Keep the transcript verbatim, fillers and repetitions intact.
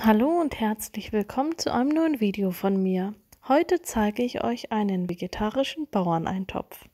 Hallo und herzlich willkommen zu einem neuen Video von mir. Heute zeige ich euch einen vegetarischen Bauerneintopf.